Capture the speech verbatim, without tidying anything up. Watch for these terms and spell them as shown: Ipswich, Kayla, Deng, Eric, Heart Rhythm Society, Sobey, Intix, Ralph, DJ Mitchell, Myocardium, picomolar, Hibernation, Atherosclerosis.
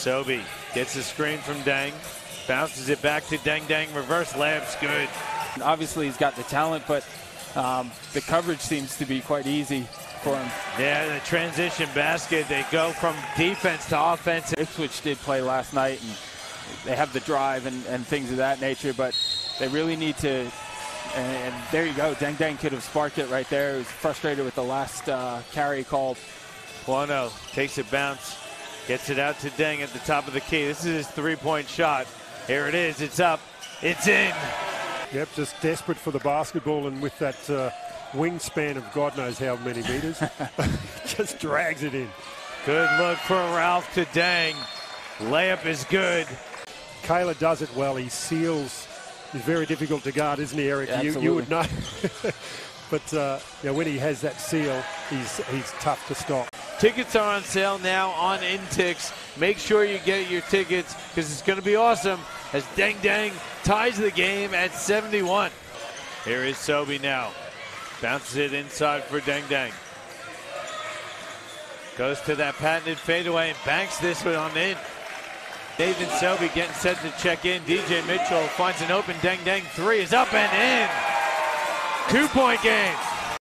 Sobey gets the screen from Deng, bounces it back to Deng. Deng reverse layup's good. Obviously he's got the talent, but um, the coverage seems to be quite easy for him. Yeah, the transition basket, they go from defense to offense. Ipswich did play last night, and they have the drive and, and things of that nature, but they really need to, and, and there you go, Deng Deng could have sparked it right there. He was frustrated with the last uh, carry called. Plano takes a bounce, gets it out to Deng at the top of the key. This is his three-point shot. Here it is, it's up, it's in. Yep, just desperate for the basketball, and with that uh, wingspan of God knows how many meters, just drags it in. Good look for Ralph to Deng. Layup is good. Kayla does it well. He seals. He's very difficult to guard, isn't he, Eric? Yeah, you, you would know. But uh, you know, when he has that seal, he's, he's tough to stop. Tickets are on sale now on Intix. Make sure you get your tickets, because it's going to be awesome as Deng Deng ties the game at seventy-one. Here is Sobey now. Bounces it inside for Deng Deng. Goes to that patented fadeaway and banks this one on in. Nathan Sobey getting set to check in. D J Mitchell finds an open Deng Deng three. Is up and in. Two-point game.